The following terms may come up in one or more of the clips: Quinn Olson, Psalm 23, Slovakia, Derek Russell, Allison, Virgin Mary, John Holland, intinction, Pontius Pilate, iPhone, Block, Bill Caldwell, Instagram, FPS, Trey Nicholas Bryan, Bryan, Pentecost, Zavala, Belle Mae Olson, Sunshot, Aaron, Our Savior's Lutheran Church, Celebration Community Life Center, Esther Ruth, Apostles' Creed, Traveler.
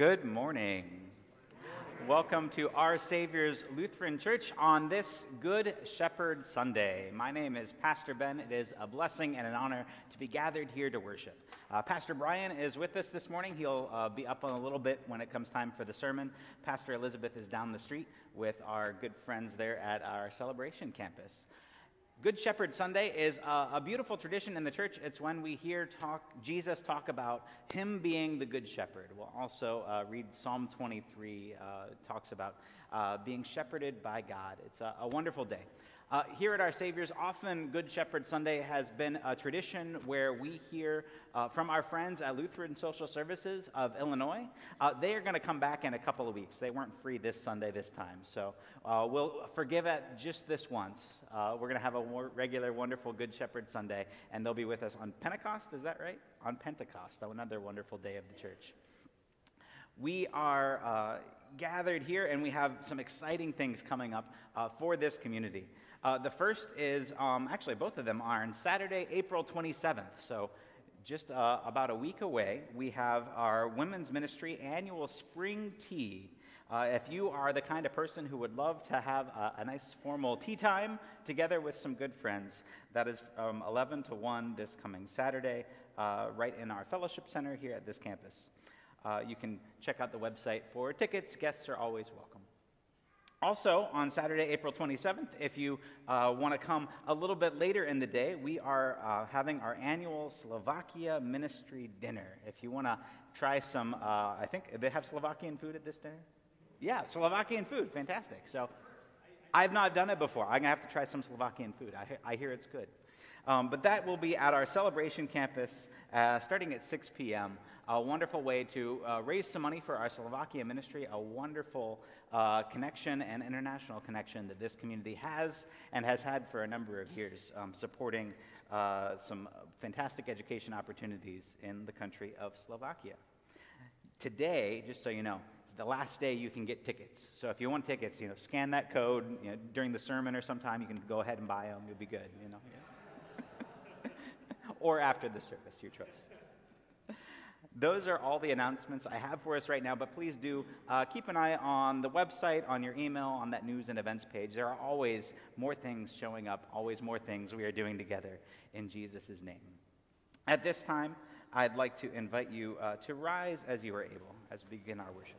Good morning. Welcome to Our Savior's Lutheran Church on this Good Shepherd Sunday. My name is Pastor Ben. It is a blessing and an honor to be gathered here to worship. Pastor Bryan is with us this morning. He'll be up on a little bit when it comes time for the sermon. Pastor Elizabeth is down the street with our good friends there at our Celebration campus. Good Shepherd Sunday is a beautiful tradition in the church. It's when we hear Jesus talk about him being the Good Shepherd. We'll also read Psalm 23, talks about being shepherded by God. It's a wonderful day. Here at Our Savior's, often Good Shepherd Sunday has been a tradition where we hear from our friends at Lutheran Social Services of Illinois. They are going to come back in a couple of weeks. They weren't free this Sunday this time, so we'll forgive it just this once. We're going to have a more regular, wonderful Good Shepherd Sunday, and they'll be with us on Pentecost, is that right? On Pentecost, another wonderful day of the church. We are gathered here, and we have some exciting things coming up for this community. The first is, actually both of them are on Saturday, April 27th, so just about a week away, we have our Women's Ministry Annual Spring Tea. If you are the kind of person who would love to have a nice formal tea time together with some good friends, that is from 11 to 1 this coming Saturday, right in our fellowship center here at this campus. You can check out the website for tickets. Guests are always welcome. Also, on Saturday, April 27th, if you want to come a little bit later in the day, we are having our annual Slovakia ministry dinner. If you want to try some, I think, they have Slovakian food at this dinner? Yeah, Slovakian food, fantastic. So, I've not done it before. I'm going to have to try some Slovakian food. I hear it's good. But that will be at our Celebration campus starting at 6 p.m. A wonderful way to raise some money for our Slovakia ministry, a wonderful connection and international connection that this community has and has had for a number of years, supporting some fantastic education opportunities in the country of Slovakia. Today, just so you know, is the last day you can get tickets. So if you want tickets, scan that code during the sermon or sometime. You can go ahead and buy them. You'll be good, or after the service, your choice. Those are all the announcements I have for us right now, but please do keep an eye on the website, on your email, on that news and events page. There are always more things showing up, always more things we are doing together in Jesus' name. At this time, I'd like to invite you to rise as you are able as we begin our worship.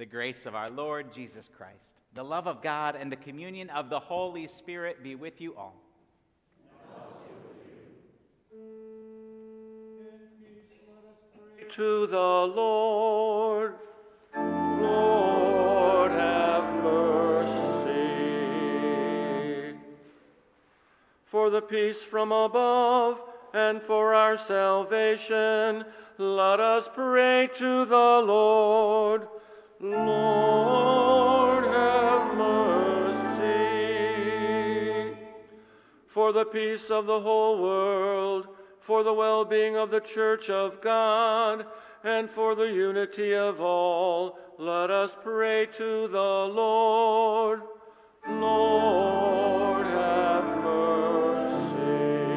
The grace of our Lord Jesus Christ, the love of God, and the communion of the Holy Spirit be with you all. And also with you. In peace, let us pray to the Lord. Lord, have mercy. For the peace from above, and for our salvation, let us pray to the Lord. Lord, have mercy. For the peace of the whole world, for the well-being of the Church of God, and for the unity of all, let us pray to the Lord. Lord, have mercy.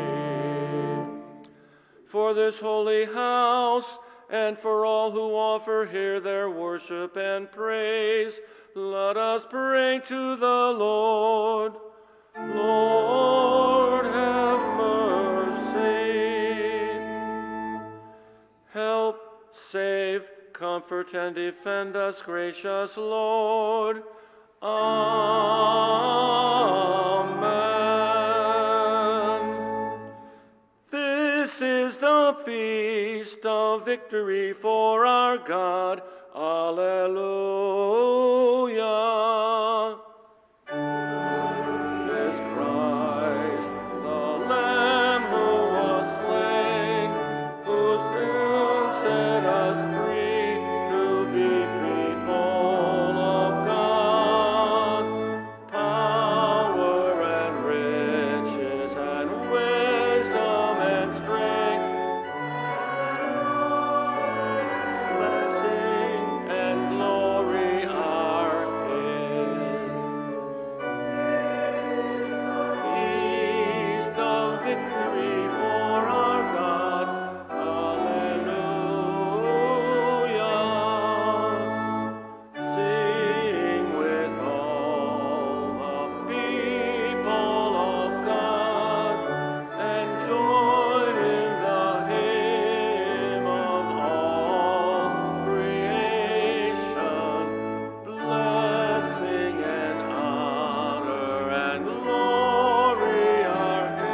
For this holy house, and for all who offer here their worship and praise, let us pray to the Lord. Lord, have mercy. Help, save, comfort, and defend us, gracious Lord. Amen. This is the feast of victory for our God. Alleluia. Is Christ, the Lamb who was slain, who soon set us free to be people of God. Power and riches and wisdom and strength, blessing and glory are His. Feast of victory for our God. Alleluia. Sing with all the people of God and join in the hymn of all creation. Blessing and honor and glory are His.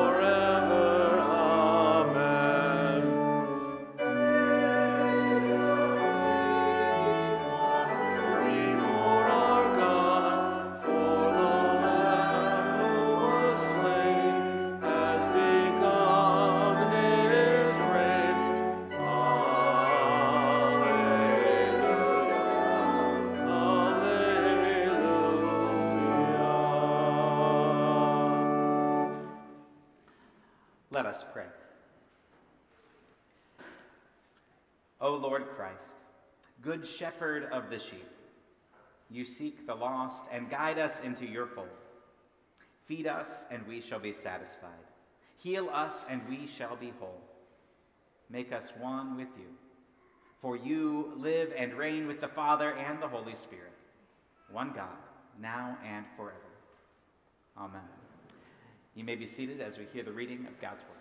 Forever. Amen. Victory for our God, for the Lamb who was slain has begun His reign. Alleluia, alleluia. Let us pray. O Lord Christ, good shepherd of the sheep, you seek the lost and guide us into your fold. Feed us, and we shall be satisfied. Heal us, and we shall be whole. Make us one with you, for you live and reign with the Father and the Holy Spirit, one God, now and forever. Amen. You may be seated as we hear the reading of God's word.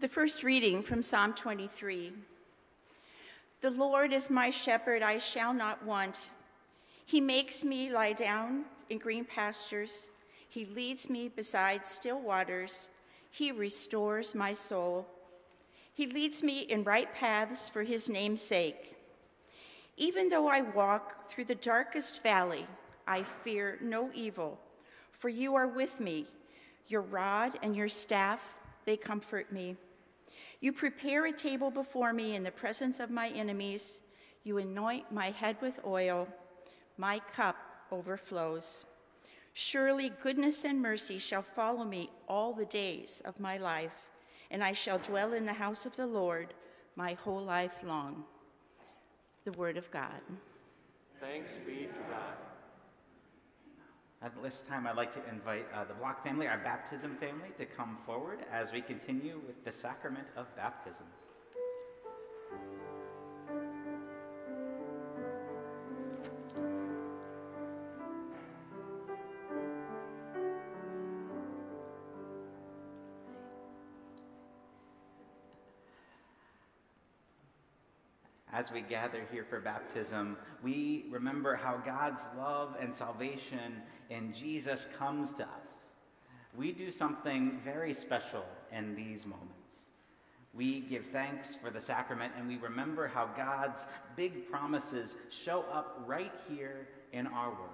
The first reading from Psalm 23. The Lord is my shepherd, I shall not want. He makes me lie down in green pastures. He leads me beside still waters. He restores my soul. He leads me in right paths for his name's sake. Even though I walk through the darkest valley, I fear no evil, for you are with me. Your rod and your staff, they comfort me. You prepare a table before me in the presence of my enemies. You anoint my head with oil. My cup overflows. Surely goodness and mercy shall follow me all the days of my life, and I shall dwell in the house of the Lord my whole life long. The word of God. Thanks be to God. At this time, I'd like to invite the Block family, our baptism family, to come forward as we continue with the sacrament of baptism. As we gather here for baptism, we remember how God's love and salvation in Jesus comes to us. we do something very special in these moments. We give thanks for the sacrament, and we remember how God's big promises show up right here in our world.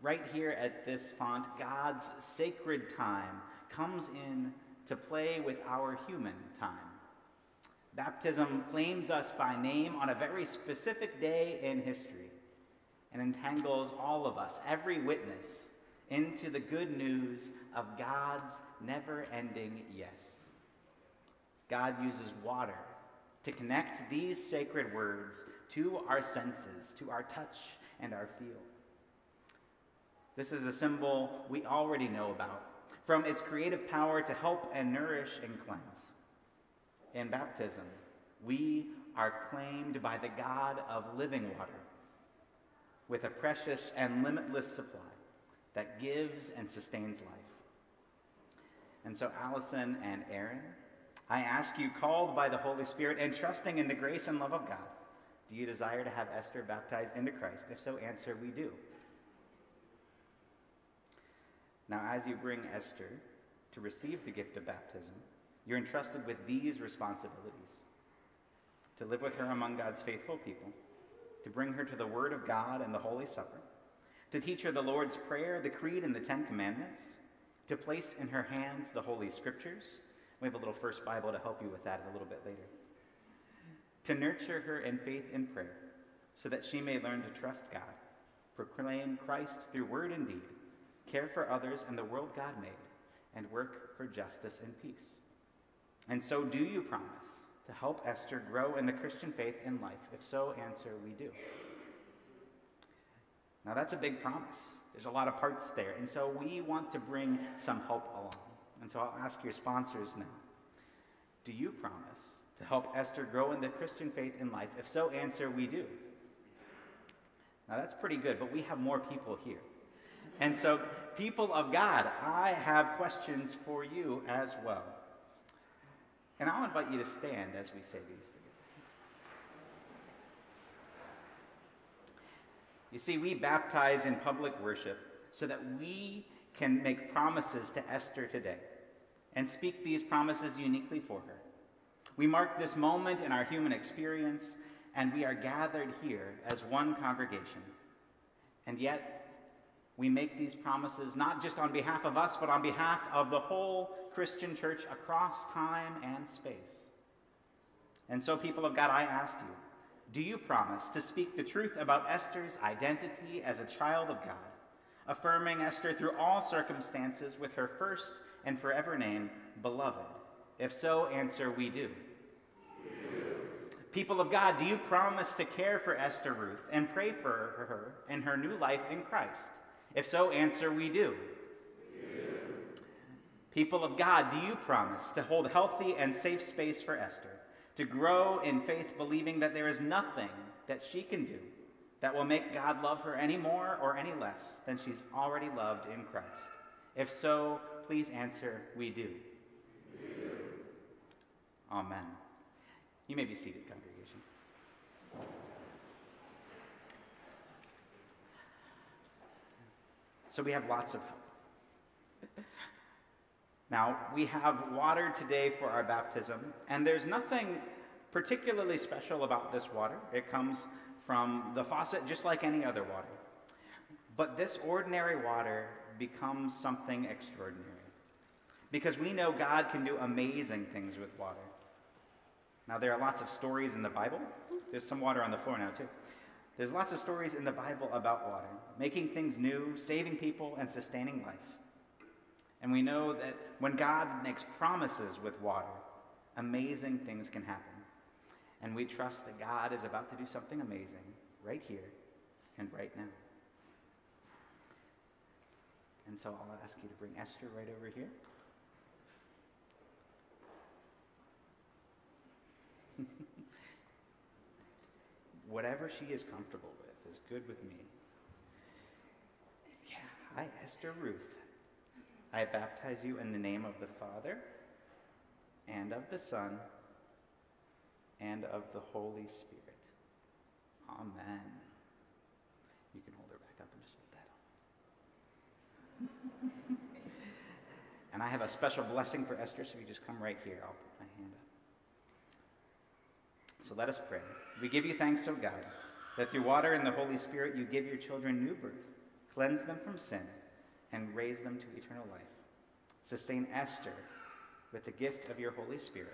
Right here at this font, God's sacred time comes in to play with our human time. Baptism claims us by name on a very specific day in history and entangles all of us, every witness, into the good news of God's never-ending yes. God uses water to connect these sacred words to our senses, to our touch and our feel. This is a symbol we already know about, from its creative power to help and nourish and cleanse. In baptism, we are claimed by the God of living water with a precious and limitless supply that gives and sustains life. And so, Allison and Aaron, I ask you, called by the Holy Spirit and trusting in the grace and love of God, do you desire to have Esther baptized into Christ? If so, answer, we do. Now, as you bring Esther to receive the gift of baptism, you're entrusted with these responsibilities: to live with her among God's faithful people, to bring her to the Word of God and the Holy Supper, to teach her the Lord's Prayer, the Creed, and the Ten Commandments, to place in her hands the Holy Scriptures. We have a little First Bible to help you with that a little bit later. To nurture her in faith and prayer, so that she may learn to trust God, proclaim Christ through word and deed, care for others and the world God made, and work for justice and peace. And so, do you promise to help Esther grow in the Christian faith and life? If so, answer, we do. Now, that's a big promise. There's a lot of parts there, and so we want to bring some help along. And so I'll ask your sponsors now. Do you promise to help Esther grow in the Christian faith and life? If so, answer, we do. Now, that's pretty good, but we have more people here. And so, people of God, I have questions for you as well. And I'll invite you to stand as we say these things. You see, we baptize in public worship so that we can make promises to Esther today and speak these promises uniquely for her. We mark this moment in our human experience, and we are gathered here as one congregation. And yet, we make these promises not just on behalf of us, but on behalf of the whole Christian church across time and space. And so, people of God, I ask you, do you promise to speak the truth about Esther's identity as a child of God, affirming Esther through all circumstances with her first and forever name, Beloved? If so, answer, we do. We do. People of God, do you promise to care for Esther Ruth and pray for her in her new life in Christ? If so, answer, we do. We do. People of God, do you promise to hold healthy and safe space for Esther, to grow in faith, believing that there is nothing that she can do that will make God love her any more or any less than she's already loved in Christ? If so, please answer, we do. We do. Amen. You may be seated, congregation. So we have lots of help. Now, we have water today for our baptism, and there's nothing particularly special about this water. It comes from the faucet just like any other water. But this ordinary water becomes something extraordinary, because we know God can do amazing things with water. Now, there are lots of stories in the Bible. There's some water on the floor now, too. There's lots of stories in the Bible about water, making things new, saving people, and sustaining life. And we know that when God makes promises with water, amazing things can happen. And we trust that God is about to do something amazing right here and right now. And so I'll ask you to bring Esther right over here. Whatever she is comfortable with is good with me. Yeah, hi, Esther Ruth. I baptize you in the name of the Father, and of the Son, and of the Holy Spirit. Amen. You can hold her back up and just hold that on. I have a special blessing for Esther, so if you just come right here, I'll put my hand up. So let us pray. We give you thanks, O God, that through water and the Holy Spirit you give your children new birth, cleanse them from sin, and raise them to eternal life. Sustain Esther with the gift of your Holy Spirit,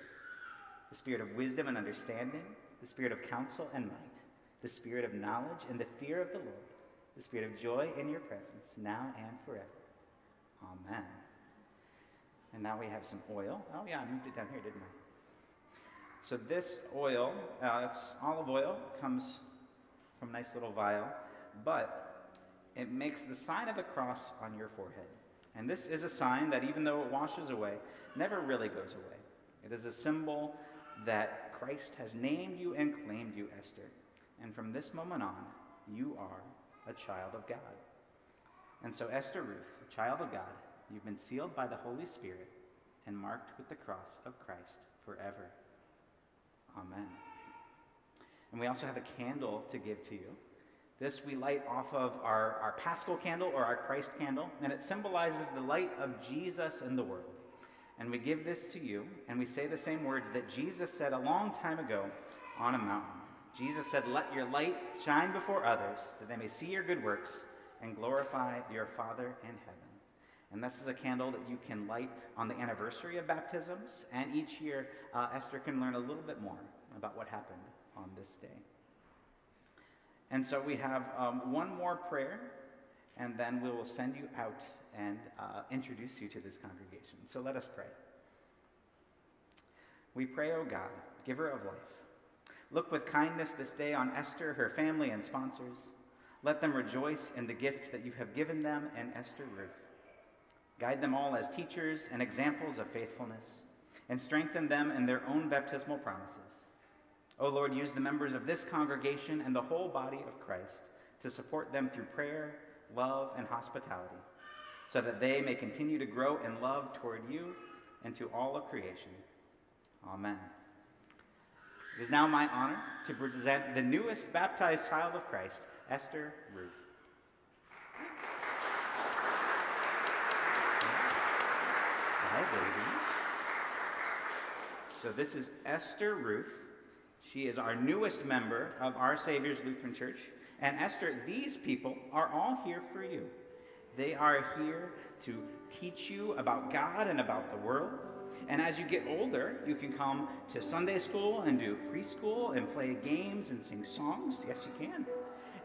the spirit of wisdom and understanding, the spirit of counsel and might, the spirit of knowledge and the fear of the Lord, the spirit of joy in your presence, now and forever. Amen. And now we have some oil. Oh yeah, I moved it down here, didn't I? So this oil, it's olive oil, comes from a nice little vial, but it makes the sign of the cross on your forehead. And this is a sign that even though it washes away, never really goes away. It is a symbol that Christ has named you and claimed you, Esther. And from this moment on, you are a child of God. And so Esther Ruth, a child of God, you've been sealed by the Holy Spirit and marked with the cross of Christ forever. Amen. And we also have a candle to give to you. This we light off of our Paschal candle or our Christ candle, and it symbolizes the light of Jesus in the world. And we give this to you, and we say the same words that Jesus said a long time ago on a mountain. Jesus said, "Let your light shine before others, that they may see your good works and glorify your Father in heaven." And this is a candle that you can light on the anniversary of baptisms, and each year Esther can learn a little bit more about what happened on this day. And so we have one more prayer, and then we will send you out and introduce you to this congregation. So let us pray. We pray, O God, giver of life, look with kindness this day on Esther, her family, and sponsors. Let them rejoice in the gift that you have given them and Esther Ruth. Guide them all as teachers and examples of faithfulness, and strengthen them in their own baptismal promises. O Lord, use the members of this congregation and the whole body of Christ to support them through prayer, love, and hospitality, so that they may continue to grow in love toward you and to all of creation. Amen. It is now my honor to present the newest baptized child of Christ, Esther Ruth. Hi, baby. So this is Esther Ruth. She is our newest member of Our Savior's Lutheran Church. And Esther, these people are all here for you. They are here to teach you about God and about the world. And as you get older, you can come to Sunday school and do preschool and play games and sing songs. Yes, you can.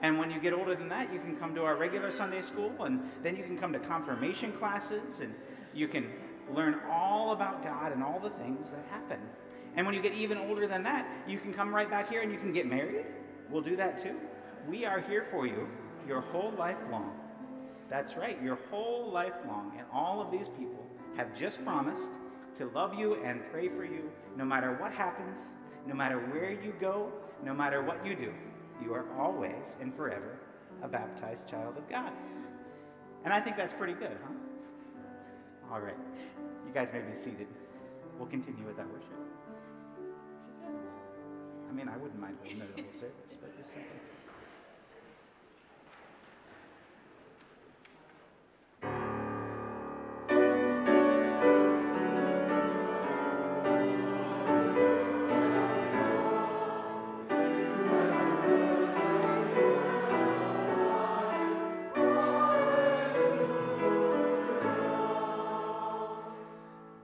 And when you get older than that, you can come to our regular Sunday school, and then you can come to confirmation classes, and you can learn all about God and all the things that happen. And when you get even older than that, you can come right back here and you can get married. We'll do that too. We are here for you your whole life long. That's right, your whole life long. And all of these people have just promised to love you and pray for you no matter what happens, no matter where you go, no matter what you do. You are always and forever a baptized child of God. And I think that's pretty good, huh? All right, you guys may be seated. We'll continue with our worship. I mean, I wouldn't mind waiting the whole service, but just saying.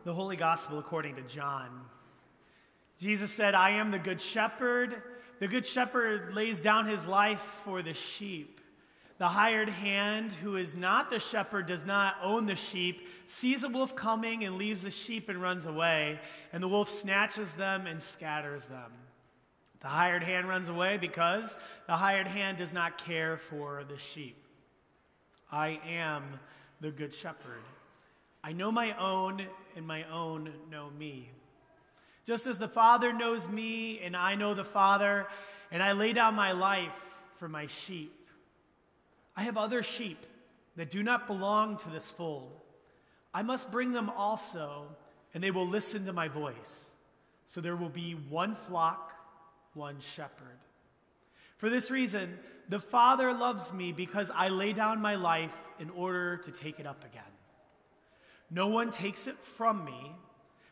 The Holy Gospel according to John. Jesus said, "I am the good shepherd. The good shepherd lays down his life for the sheep. The hired hand, who is not the shepherd, does not own the sheep, sees a wolf coming and leaves the sheep and runs away, and the wolf snatches them and scatters them. The hired hand runs away because the hired hand does not care for the sheep. I am the good shepherd. I know my own, and my own know me. Just as the Father knows me, and I know the Father, and I lay down my life for my sheep. I have other sheep that do not belong to this fold. I must bring them also, and they will listen to my voice. So there will be one flock, one shepherd. For this reason, the Father loves me because I lay down my life in order to take it up again. No one takes it from me,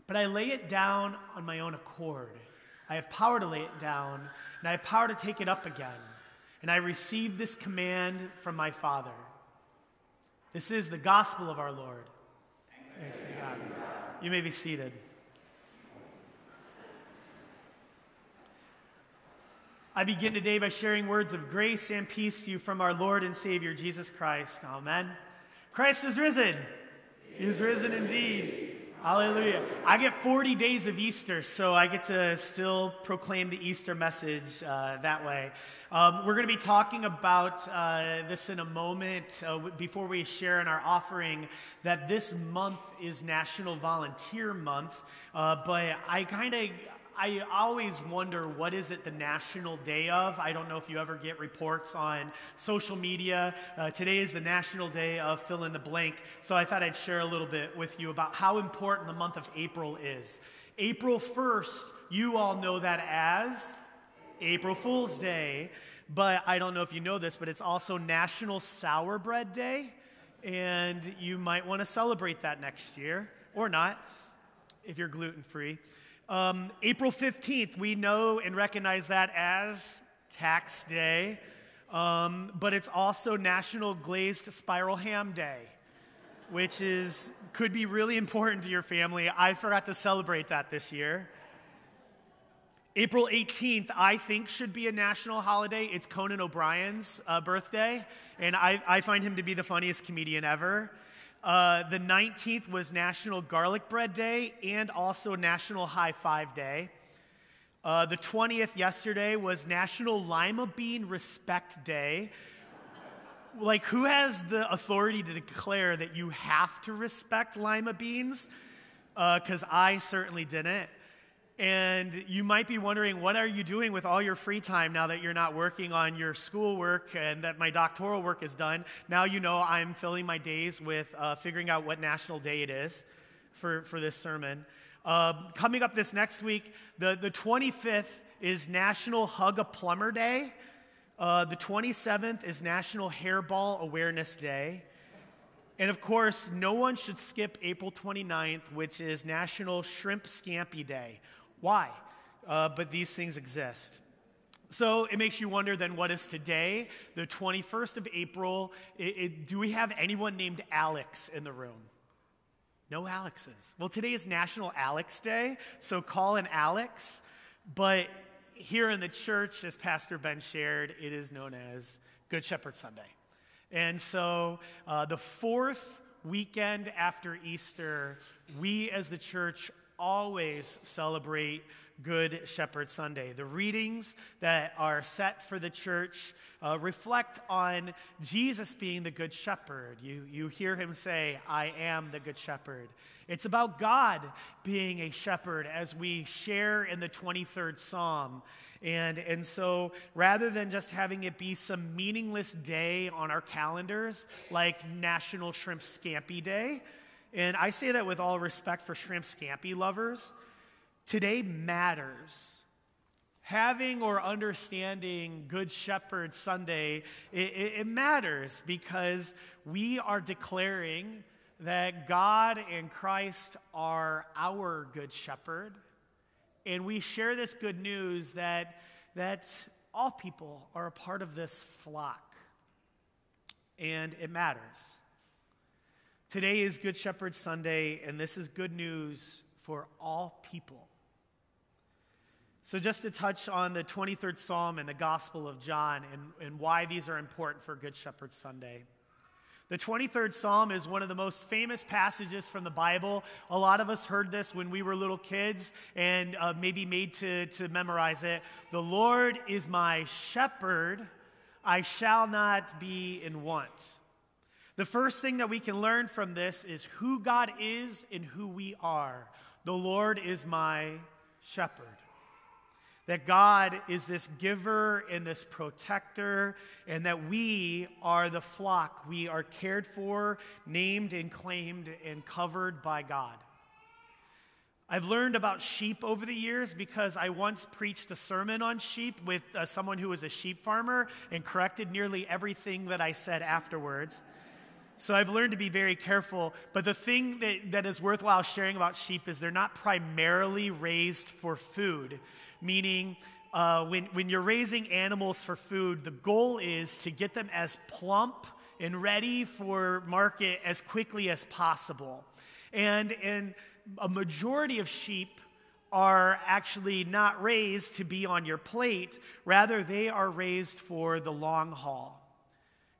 but I lay it down on my own accord. I have power to lay it down, and I have power to take it up again. And I received this command from my Father. This is the gospel of our Lord. Thanks be to God. You may be seated. I begin today by sharing words of grace and peace to you from our Lord and Savior, Jesus Christ. Amen. Christ is risen. He is risen indeed. Hallelujah. I get 40 days of Easter, so I get to still proclaim the Easter message that way. We're going to be talking about this in a moment before we share in our offering that this month is National Volunteer Month, but I always wonder, what is it the national day of? I don't know if you ever get reports on social media. Today is the national day of fill in the blank. So I thought I'd share a little bit with you about how important the month of April is. April 1st, you all know that as April Fool's Day. But I don't know if you know this, but it's also National Sour Bread Day. And you might want to celebrate that next year, or not, if you're gluten-free. April 15th, we know and recognize that as Tax Day, but it's also National Glazed Spiral Ham Day, which could be really important to your family. I forgot to celebrate that this year. April 18th, I think, should be a national holiday. It's Conan O'Brien's birthday, and I find him to be the funniest comedian ever. The 19th was National Garlic Bread Day and also National High Five Day. The 20th yesterday was National Lima Bean Respect Day. Like, who has the authority to declare that you have to respect lima beans? Because I certainly didn't. And you might be wondering, what are you doing with all your free time now that you're not working on your schoolwork and that my doctoral work is done? Now you know I'm filling my days with figuring out what national day it is for this sermon. Coming up this next week, the 25th is National Hug a Plumber Day. The 27th is National Hairball Awareness Day. And of course, no one should skip April 29th, which is National Shrimp Scampi Day. Why? But these things exist. So it makes you wonder then, what is today, the 21st of April? Do we have anyone named Alex in the room? No Alexes. Well, today is National Alex Day, so call an Alex. But here in the church, as Pastor Ben shared, it is known as Good Shepherd Sunday. And so the fourth weekend after Easter, we as the church always celebrate Good Shepherd Sunday. The readings that are set for the church reflect on Jesus being the Good Shepherd. You hear him say, I am the Good Shepherd. It's about God being a shepherd as we share in the 23rd Psalm. And so rather than just having it be some meaningless day on our calendars, like National Shrimp Scampi Day, and I say that with all respect for shrimp scampi lovers, today matters. Having or understanding Good Shepherd Sunday, it matters because we are declaring that God and Christ are our Good Shepherd. And we share this good news that all people are a part of this flock. And it matters. Today is Good Shepherd Sunday, and this is good news for all people. So just to touch on the 23rd Psalm and the Gospel of John and why these are important for Good Shepherd Sunday. The 23rd Psalm is one of the most famous passages from the Bible. A lot of us heard this when we were little kids and maybe made to memorize it. The Lord is my shepherd, I shall not be in want. The first thing that we can learn from this is who God is and who we are. The Lord is my shepherd. That God is this giver and this protector, and that we are the flock. We are cared for, named and claimed, and covered by God. I've learned about sheep over the years because I once preached a sermon on sheep with someone who was a sheep farmer and corrected nearly everything that I said afterwards. So I've learned to be very careful. But the thing that is worthwhile sharing about sheep is they're not primarily raised for food, meaning when you're raising animals for food, the goal is to get them as plump and ready for market as quickly as possible. And a majority of sheep are actually not raised to be on your plate. Rather, they are raised for the long haul.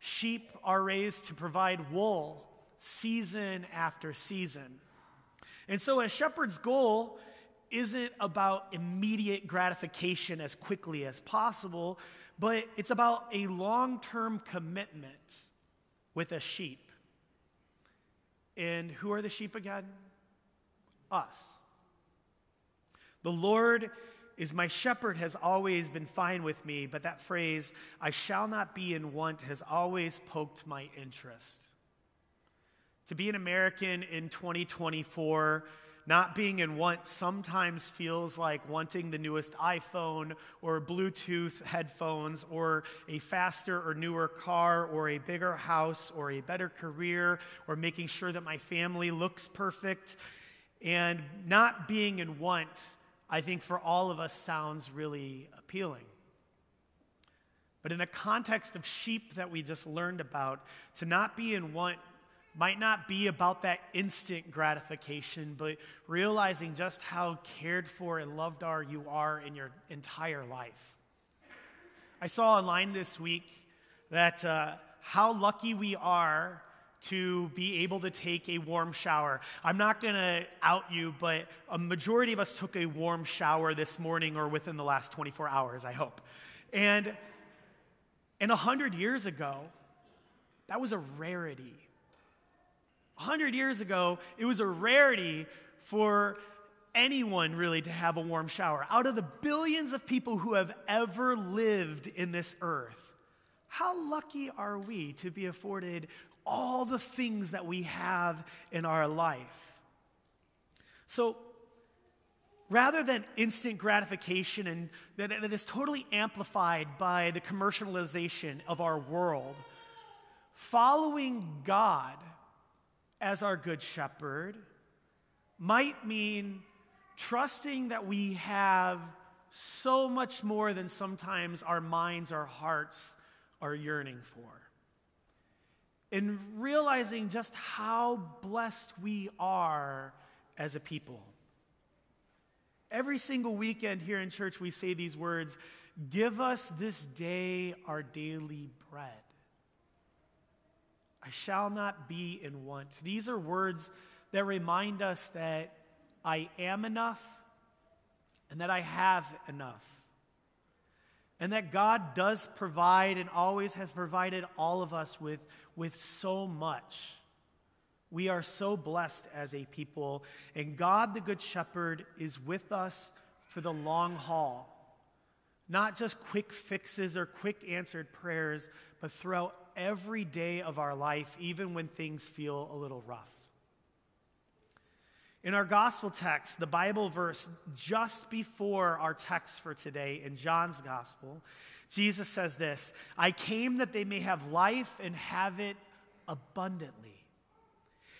Sheep are raised to provide wool season after season. And so a shepherd's goal isn't about immediate gratification as quickly as possible, but it's about a long-term commitment with a sheep. And who are the sheep again? Us. The Lord is my shepherd has always been fine with me, but that phrase, I shall not be in want, has always poked my interest. To be an American in 2024, not being in want sometimes feels like wanting the newest iPhone or Bluetooth headphones or a faster or newer car or a bigger house or a better career or making sure that my family looks perfect. And not being in want, I think for all of us sounds really appealing. But in the context of sheep that we just learned about, to not be in want might not be about that instant gratification, but realizing just how cared for and loved you are in your entire life. I saw online this week that how lucky we are to be able to take a warm shower. I'm not going to out you, but a majority of us took a warm shower this morning or within the last 24 hours, I hope. And 100 years ago, that was a rarity. 100 years ago, it was a rarity for anyone really to have a warm shower. Out of the billions of people who have ever lived in this earth, how lucky are we to be afforded all the things that we have in our life? So rather than instant gratification, and that is totally amplified by the commercialization of our world, following God as our good shepherd might mean trusting that we have so much more than sometimes our minds, our hearts are yearning for. And realizing just how blessed we are as a people. Every single weekend here in church, we say these words, give us this day our daily bread. I shall not be in want. These are words that remind us that I am enough and that I have enough. And that God does provide and always has provided all of us with so much. We are so blessed as a people. And God, the Good Shepherd, is with us for the long haul. Not just quick fixes or quick answered prayers, but throughout every day of our life, even when things feel a little rough. In our gospel text, the Bible verse just before our text for today in John's gospel, Jesus says this, I came that they may have life and have it abundantly.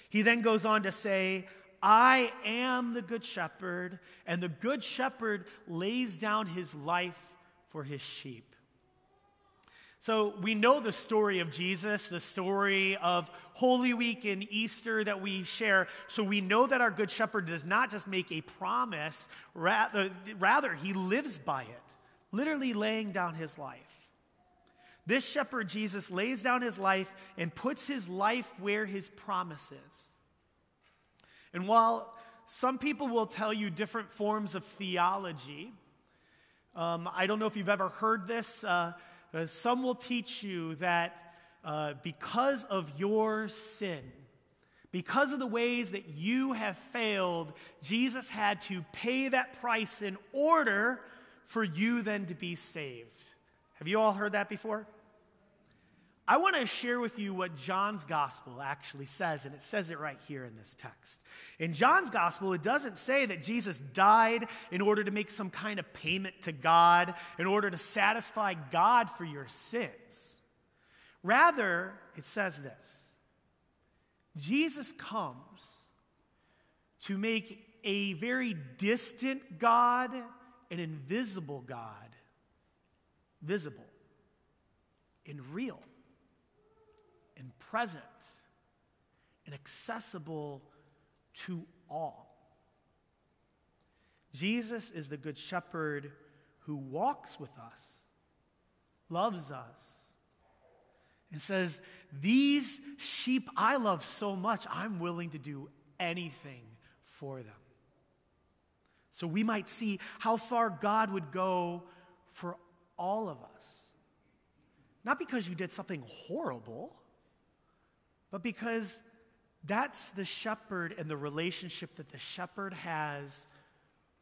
He then goes on to say, I am the good shepherd, and the good shepherd lays down his life for his sheep. So we know the story of Jesus, the story of Holy Week and Easter that we share. So we know that our Good Shepherd does not just make a promise, rather he lives by it, literally laying down his life. This shepherd, Jesus, lays down his life and puts his life where his promise is. And while some people will tell you different forms of theology, I don't know if you've ever heard this, some will teach you that because of your sin, because of the ways that you have failed, Jesus had to pay that price in order for you then to be saved. Have you all heard that before? I want to share with you what John's gospel actually says, and it says it right here in this text. In John's gospel, it doesn't say that Jesus died in order to make some kind of payment to God, in order to satisfy God for your sins. Rather, it says this, Jesus comes to make a very distant God, an invisible God, visible and real and present and accessible to all. Jesus is the Good Shepherd who walks with us, loves us, and says, "These sheep I love so much, I'm willing to do anything for them." So we might see how far God would go for all of us. Not because you did something horrible, but because that's the shepherd and the relationship that the shepherd has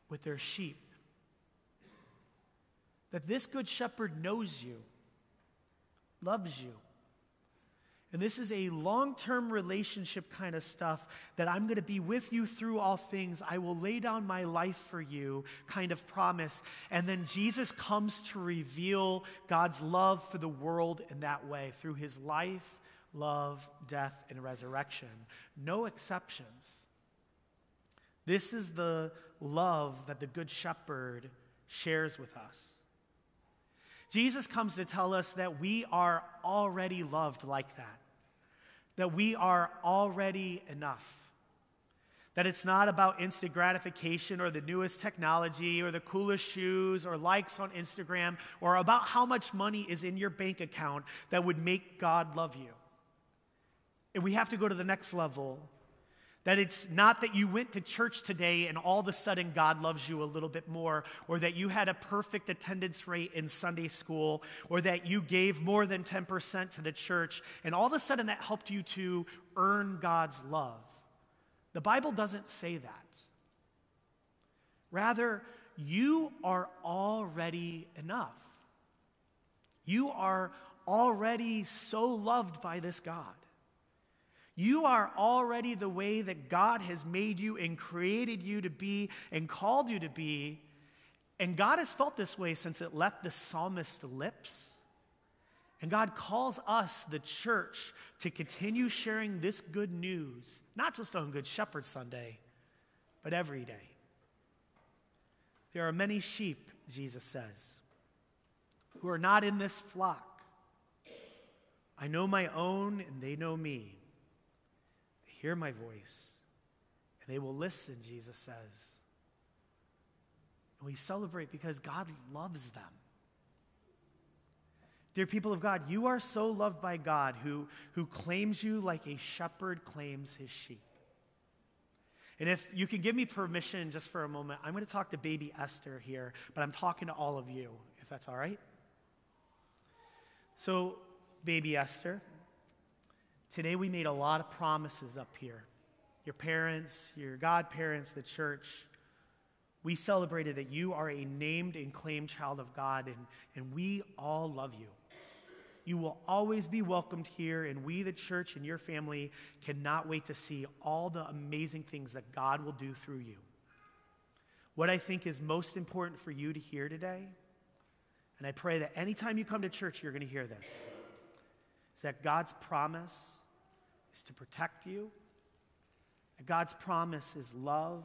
with their sheep. That this Good Shepherd knows you, loves you. And this is a long-term relationship kind of stuff, that I'm going to be with you through all things. I will lay down my life for you kind of promise. And then Jesus comes to reveal God's love for the world in that way through his life, love, death, and resurrection. No exceptions. This is the love that the Good Shepherd shares with us. Jesus comes to tell us that we are already loved like that, that we are already enough, that it's not about instant gratification or the newest technology or the coolest shoes or likes on Instagram or about how much money is in your bank account that would make God love you. And we have to go to the next level, that it's not that you went to church today and all of a sudden God loves you a little bit more, or that you had a perfect attendance rate in Sunday school, or that you gave more than 10% to the church, and all of a sudden that helped you to earn God's love. The Bible doesn't say that. Rather, you are already enough. You are already so loved by this God. You are already the way that God has made you and created you to be and called you to be. And God has felt this way since it left the psalmist's lips. And God calls us, the church, to continue sharing this good news, not just on Good Shepherd Sunday, but every day. There are many sheep, Jesus says, who are not in this flock. I know my own, and they know me. Hear my voice, and they will listen, Jesus says. And we celebrate because God loves them. Dear people of God, you are so loved by God who claims you like a shepherd claims his sheep. And if you can give me permission just for a moment, I'm going to talk to baby Esther here, but I'm talking to all of you, if that's all right. So, baby Esther, today we made a lot of promises up here. Your parents, your godparents, the church. We celebrated that you are a named and claimed child of God, and we all love you. You will always be welcomed here, and we, the church, and your family cannot wait to see all the amazing things that God will do through you. What I think is most important for you to hear today, and I pray that anytime you come to church, you're going to hear this, is that God's promise is to protect you, that God's promise is love,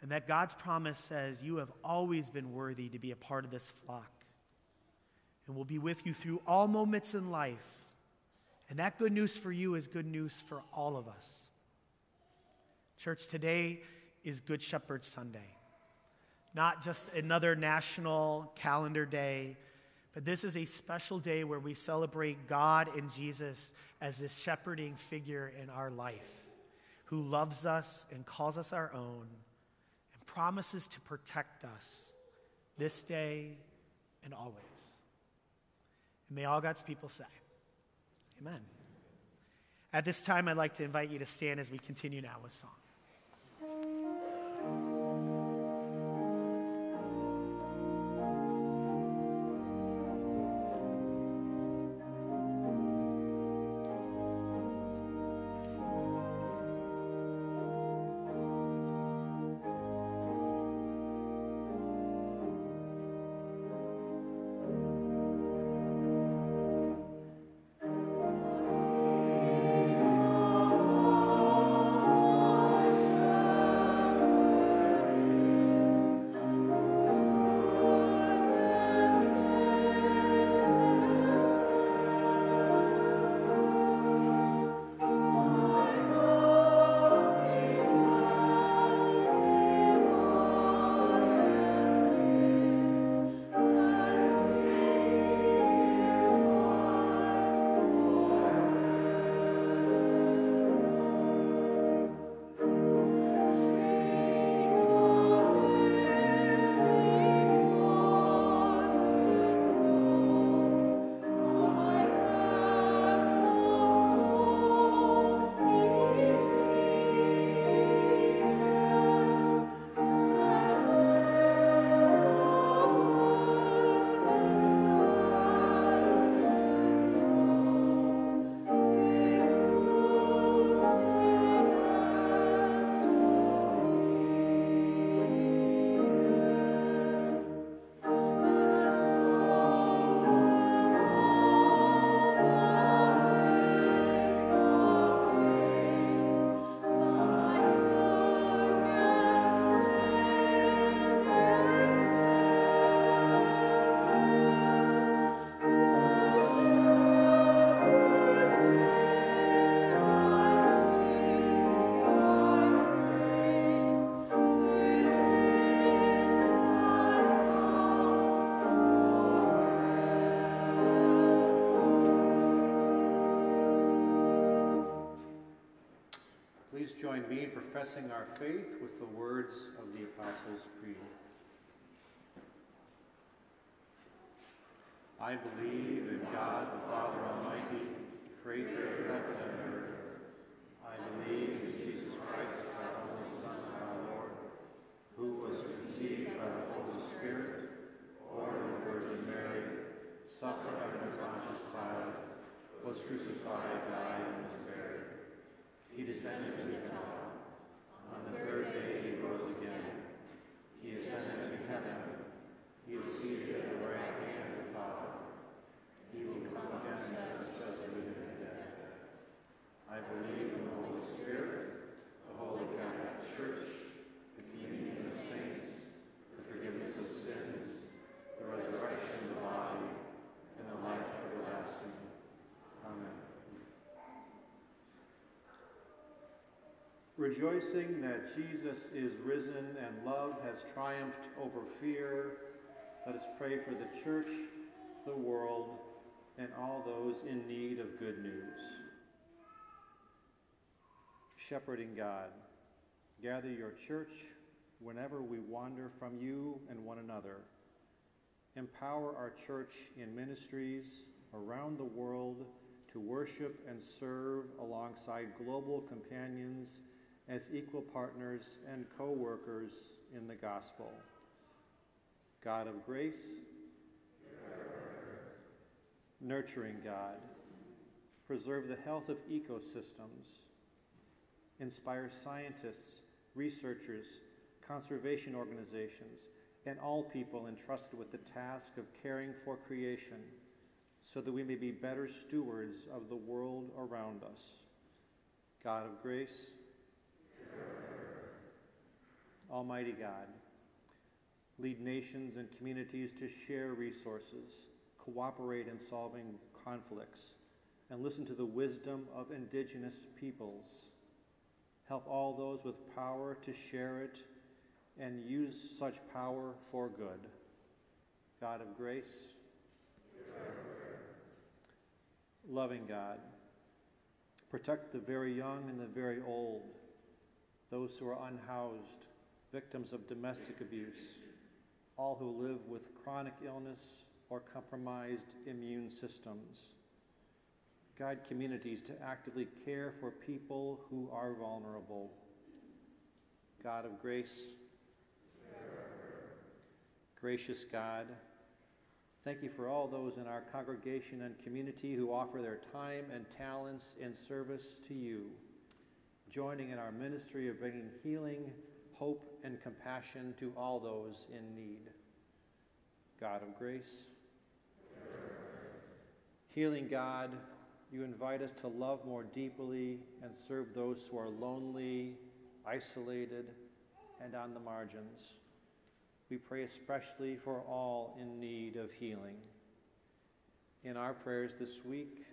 and that God's promise says you have always been worthy to be a part of this flock and will be with you through all moments in life. And that good news for you is good news for all of us. Church, today is Good Shepherd Sunday, not just another national calendar day, but this is a special day where we celebrate God and Jesus as this shepherding figure in our life, who loves us and calls us our own and promises to protect us this day and always. And may all God's people say, amen. At this time, I'd like to invite you to stand as we continue now with song. join me in professing our faith with the words of the Apostles' Creed. I believe in God, the Father Almighty, creator of heaven and earth. I believe in Jesus Christ, God's only Son, our Lord, who was conceived by the Holy Spirit, born of the Virgin Mary, suffered under Pontius Pilate, was crucified, died, and was buried. He descended to hell. On the third day he rose again. He ascended to heaven. He is seated at the right hand of the Father. He will come again and judge the living and the dead. I believe in the Holy Spirit, the Holy Catholic Church, the communion of the saints, the forgiveness of sins, the resurrection of the body, and the life everlasting. Amen. Rejoicing that Jesus is risen and love has triumphed over fear, let us pray for the Church, the world, and all those in need of good news. Shepherding God, gather your Church whenever we wander from you and one another. Empower our Church in ministries around the world to worship and serve alongside global companions as equal partners and co-workers in the gospel. God of grace, nurturing God, preserve the health of ecosystems, inspire scientists, researchers, conservation organizations, and all people entrusted with the task of caring for creation so that we may be better stewards of the world around us. God of grace, Almighty God, lead nations and communities to share resources, cooperate in solving conflicts, and listen to the wisdom of indigenous peoples. Help all those with power to share it and use such power for good. God of grace, loving God, protect the very young and the very old, those who are unhoused, victims of domestic abuse, all who live with chronic illness or compromised immune systems. Guide communities to actively care for people who are vulnerable. God of grace, gracious God, thank you for all those in our congregation and community who offer their time and talents in service to you, joining in our ministry of bringing healing, hope, and compassion to all those in need. God of grace, healing God, you invite us to love more deeply and serve those who are lonely, isolated, and on the margins. We pray especially for all in need of healing. In our prayers this week,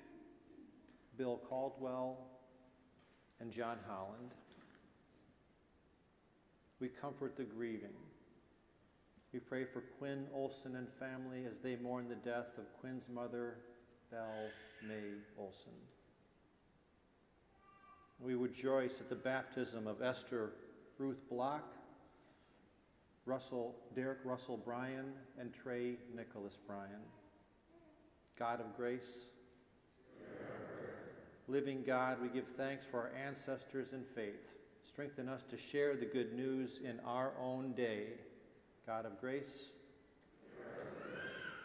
Bill Caldwell and John Holland. We comfort the grieving. We pray for Quinn Olson and family as they mourn the death of Quinn's mother, Belle Mae Olson. We rejoice at the baptism of Esther Ruth, Block, Derek Russell Bryan, and Trey Nicholas Bryan. God of grace, living God, we give thanks for our ancestors in faith. Strengthen us to share the good news in our own day. God of grace,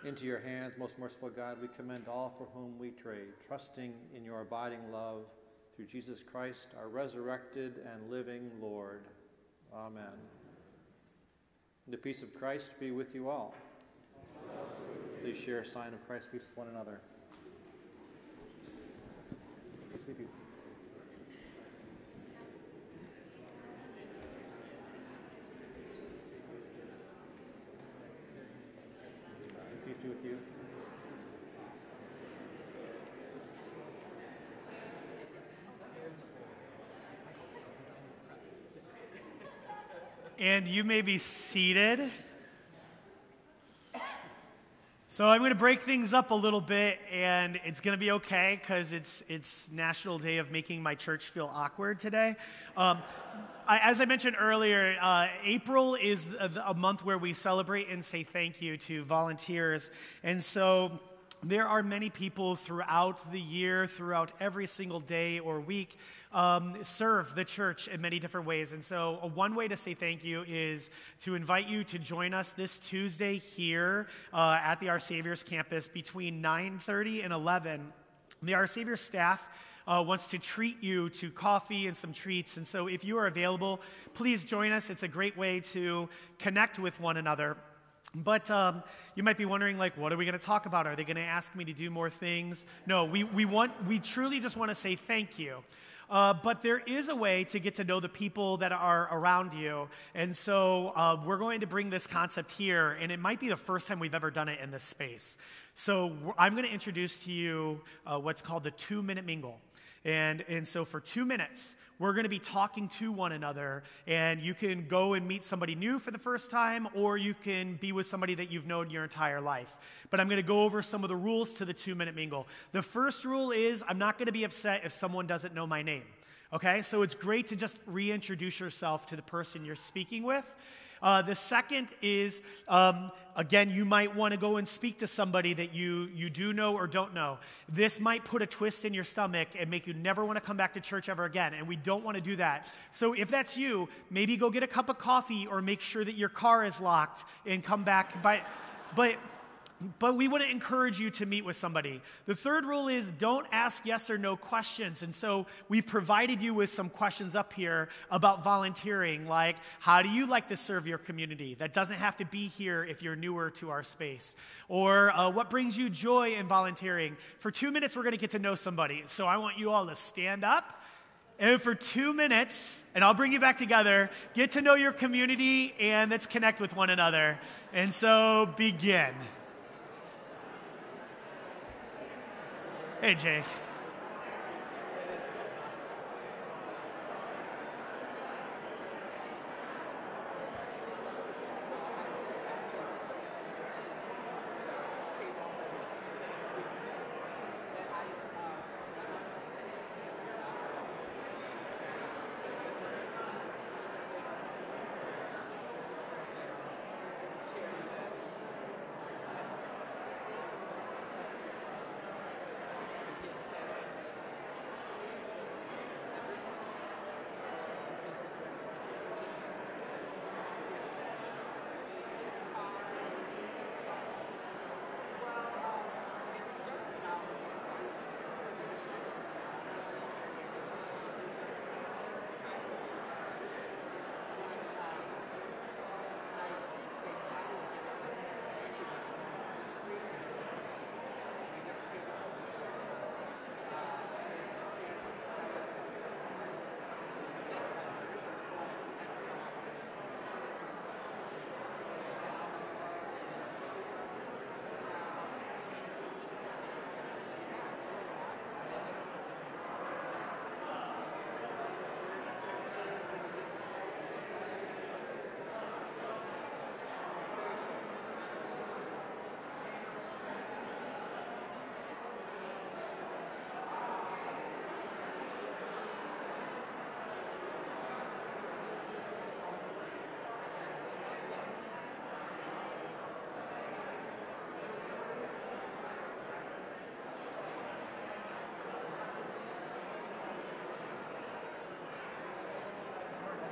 into your hands, most merciful God, we commend all for whom we trade, trusting in your abiding love through Jesus Christ, our resurrected and living Lord. Amen. The peace of Christ be with you all. Please share a sign of Christ's peace with one another. With you. And you may be seated. So I'm going to break things up a little bit, and it's going to be okay because it's National Day of Making My Church Feel Awkward today. As I mentioned earlier, April is a month where we celebrate and say thank you to volunteers, and so there are many people throughout the year, throughout every single day or week, serve the church in many different ways. And so one way to say thank you is to invite you to join us this Tuesday here at the Our Savior's campus between 9:30 and 11. The Our Savior staff wants to treat you to coffee and some treats. And so if you are available, please join us. It's a great way to connect with one another. But you might be wondering, like, what are we going to talk about? Are they going to ask me to do more things? No, we truly just want to say thank you. But there is a way to get to know the people that are around you. And so we're going to bring this concept here, and it might be the first time we've ever done it in this space. So I'm going to introduce to you what's called the 2-minute mingle. And so for 2 minutes, we're going to be talking to one another, and you can go and meet somebody new for the first time, or you can be with somebody that you've known your entire life. But I'm going to go over some of the rules to the 2-minute mingle. The first rule is I'm not going to be upset if someone doesn't know my name, okay? So it's great to just reintroduce yourself to the person you're speaking with. The second is, again, you might want to go and speak to somebody that you do know or don't know. This might put a twist in your stomach and make you never want to come back to church ever again, and we don't want to do that. So if that's you, maybe go get a cup of coffee or make sure that your car is locked and come back by... But we want to encourage you to meet with somebody. The third rule is don't ask yes or no questions. And so we've provided you with some questions up here about volunteering, like how do you like to serve your community? That doesn't have to be here if you're newer to our space. Or what brings you joy in volunteering? For 2 minutes, we're going to get to know somebody. So I want you all to stand up. And for 2 minutes, and I'll bring you back together, get to know your community, and let's connect with one another. And so begin. Hey, Jay.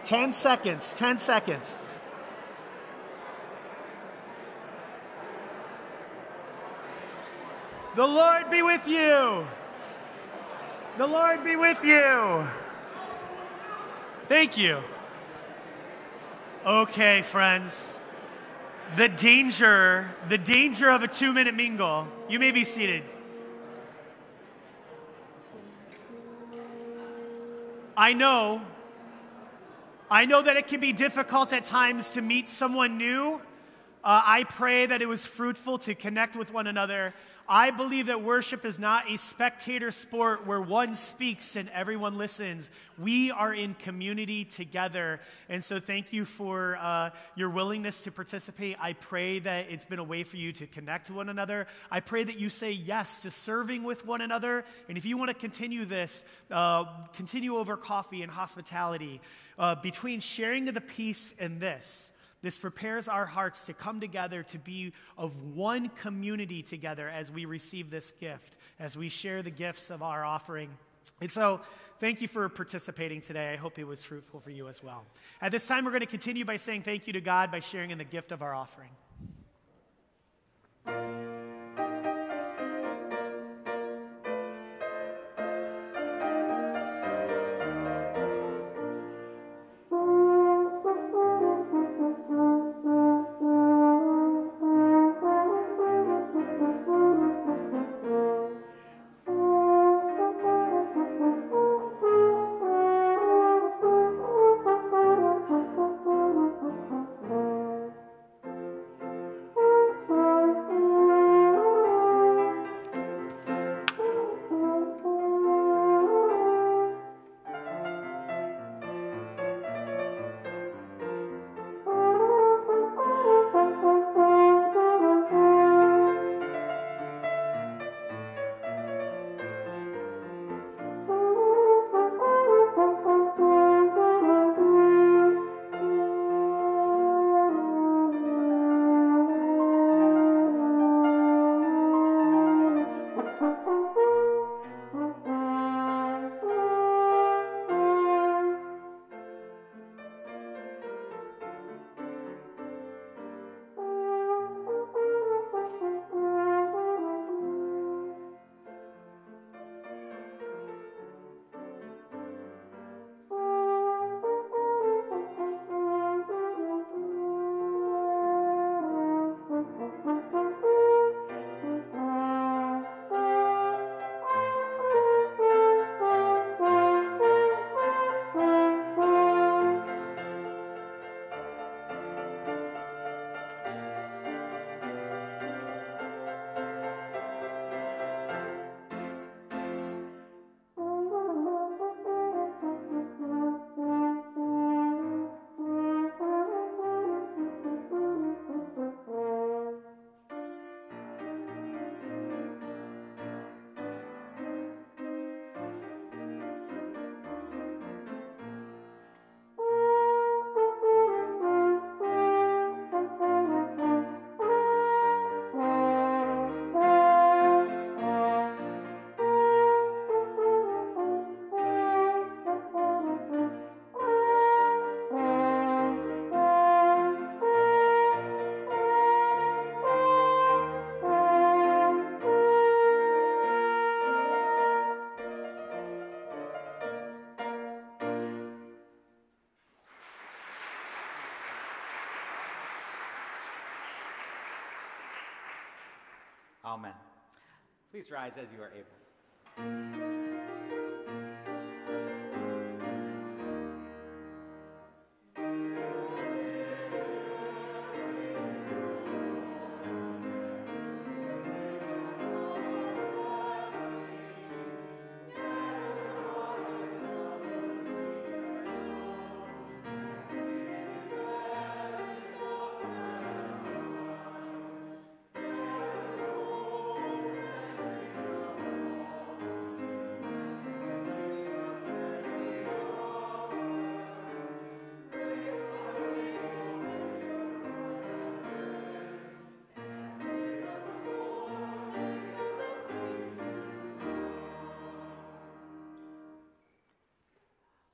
Ten seconds. The Lord be with you. The Lord be with you. Thank you. Okay, friends. The danger of a 2-minute mingle. You may be seated. I know that it can be difficult at times to meet someone new. I pray that it was fruitful to connect with one another. I believe that worship is not a spectator sport where one speaks and everyone listens. We are in community together. And so thank you for your willingness to participate. I pray that it's been a way for you to connect to one another. I pray that you say yes to serving with one another. And if you want to continue this, continue over coffee and hospitality. Between sharing of the peace and this prepares our hearts to come together, to be of one community together as we receive this gift, as we share the gifts of our offering. And so thank you for participating today. I hope it was fruitful for you as well. At this time, we're going to continue by saying thank you to God by sharing in the gift of our offering. Amen. Please rise as you are able.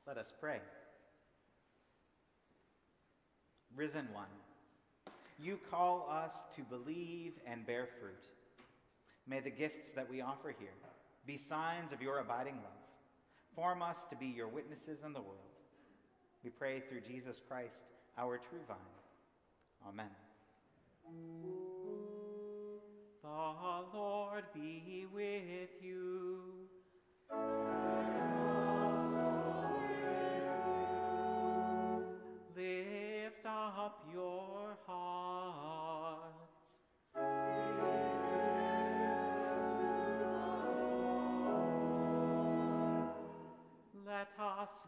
Let us pray. Risen One, you call us to believe and bear fruit. May the gifts that we offer here be signs of your abiding love. Form us to be your witnesses in the world. We pray through Jesus Christ, our true vine. Amen. The Lord be with you. Lift up your hearts. Amen.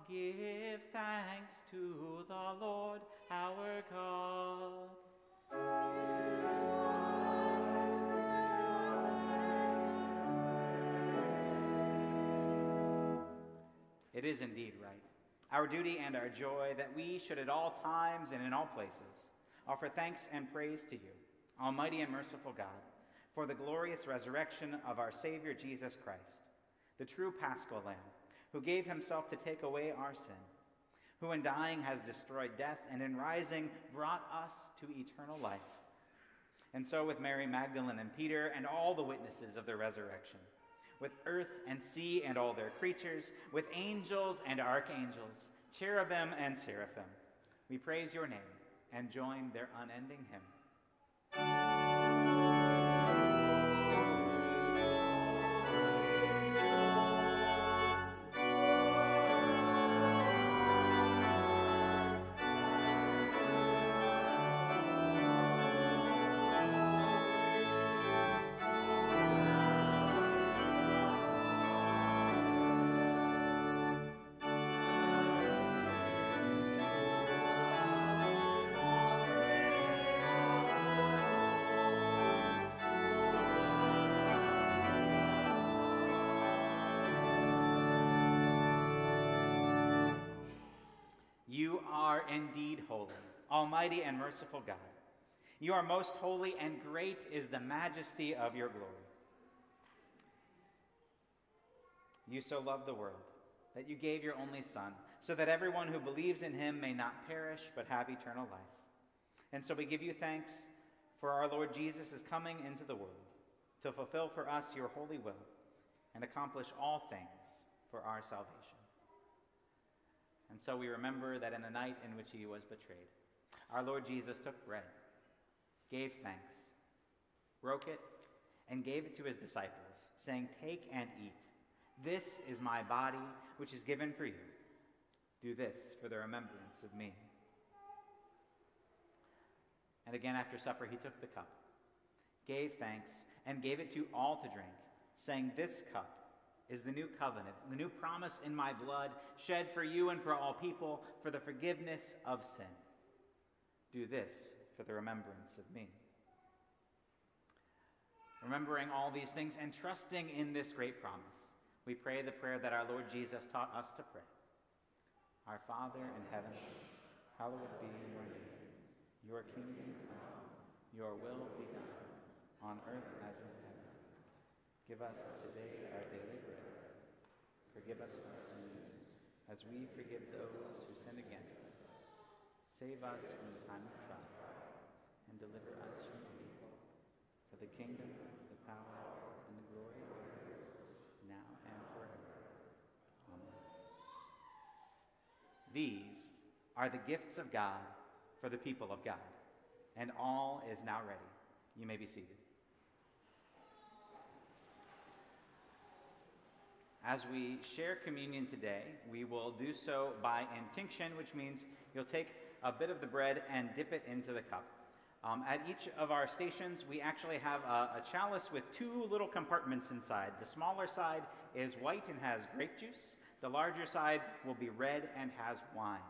give thanks to the Lord our God. It is indeed right, our duty and our joy, that we should at all times and in all places offer thanks and praise to you, almighty and merciful God, for the glorious resurrection of our Savior Jesus Christ, the true Paschal Lamb, who gave himself to take away our sin, who in dying has destroyed death, and in rising brought us to eternal life. And so with Mary Magdalene and Peter and all the witnesses of the resurrection, with earth and sea and all their creatures, with angels and archangels, cherubim and seraphim, we praise your name and join their unending hymn. You are indeed holy, almighty and merciful God. You are most holy, and great is the majesty of your glory. You so loved the world that you gave your only Son, so that everyone who believes in him may not perish but have eternal life. And so we give you thanks for our Lord Jesus is coming into the world to fulfill for us your holy will and accomplish all things for our salvation. And so we remember that in the night in which he was betrayed, our Lord Jesus took bread, gave thanks, broke it, and gave it to his disciples, saying, "Take and eat. This is my body, which is given for you. Do this for the remembrance of me." And again after supper, he took the cup, gave thanks, and gave it to all to drink, saying, "This cup is the new covenant, the new promise in my blood, shed for you and for all people for the forgiveness of sin. Do this for the remembrance of me." Remembering all these things and trusting in this great promise, we pray the prayer that our Lord Jesus taught us to pray. Our Father in heaven, hallowed be your name. Your kingdom come, your will be done, on earth as in heaven. Give us today our daily bread. Forgive us our sins, as we forgive those who sin against us. Save us from the time of trial, and deliver us from evil. For the kingdom, the power, and the glory are yours, now and forever. Amen. These are the gifts of God for the people of God. And all is now ready. You may be seated. As we share communion today, we will do so by intinction, which means you'll take a bit of the bread and dip it into the cup. At each of our stations, we actually have a chalice with two little compartments inside. The smaller side is white and has grape juice. The larger side will be red and has wine.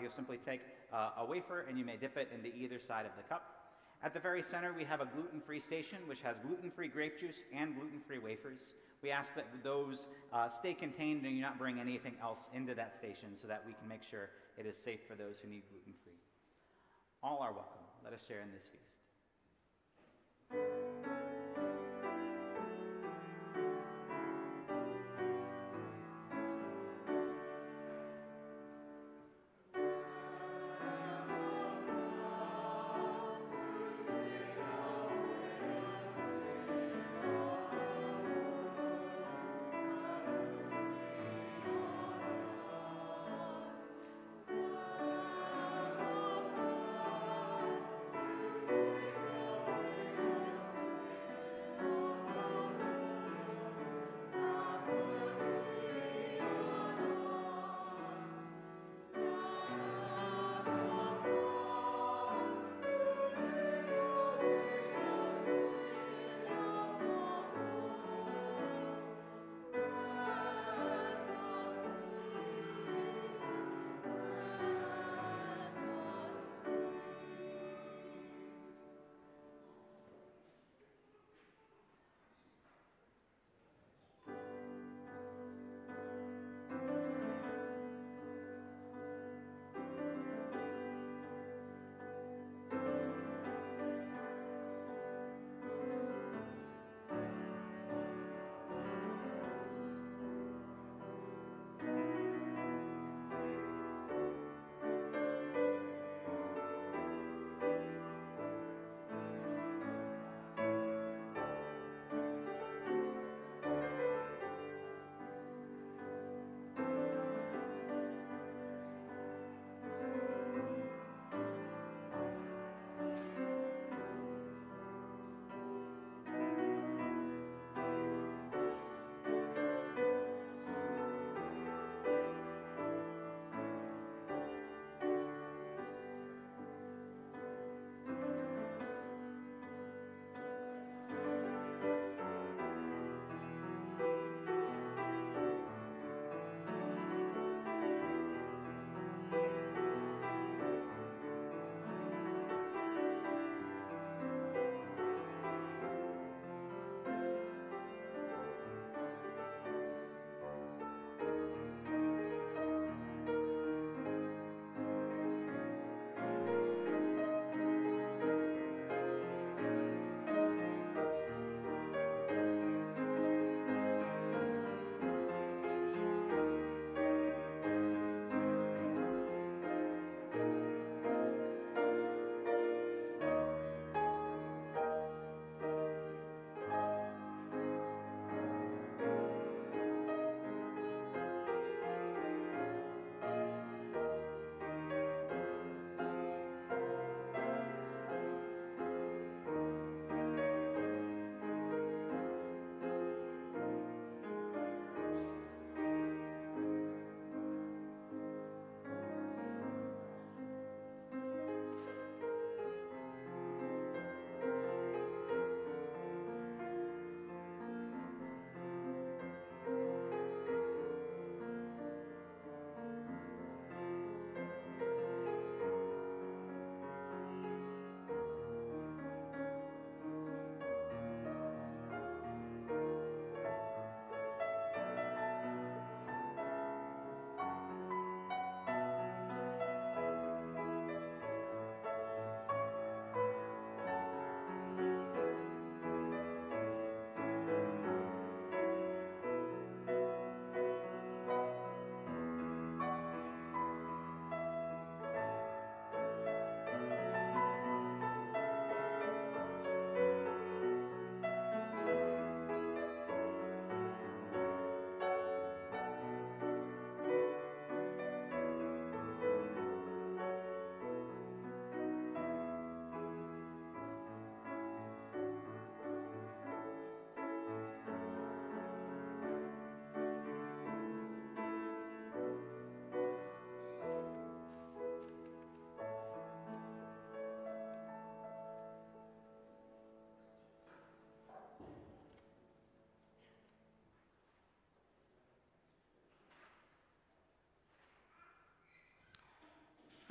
You'll simply take a wafer and you may dip it into either side of the cup. At the very center, we have a gluten-free station, which has gluten-free grape juice and gluten-free wafers. We ask that those stay contained and you not bring anything else into that station so that we can make sure it is safe for those who need gluten-free. All are welcome. Let us share in this feast.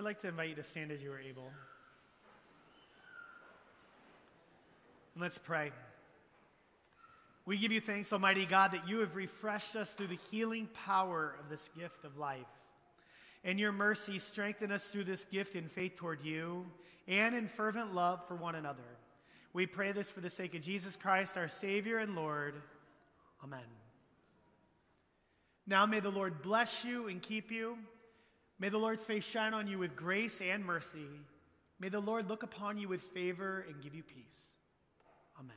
I'd like to invite you to stand as you are able. And let's pray. We give you thanks, Almighty God, that you have refreshed us through the healing power of this gift of life. In your mercy, strengthen us through this gift in faith toward you and in fervent love for one another. We pray this for the sake of Jesus Christ, our Savior and Lord. Amen. Now may the Lord bless you and keep you. May the Lord's face shine on you with grace and mercy. May the Lord look upon you with favor and give you peace. Amen.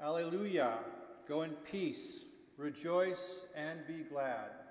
Hallelujah. Go in peace, rejoice, and be glad.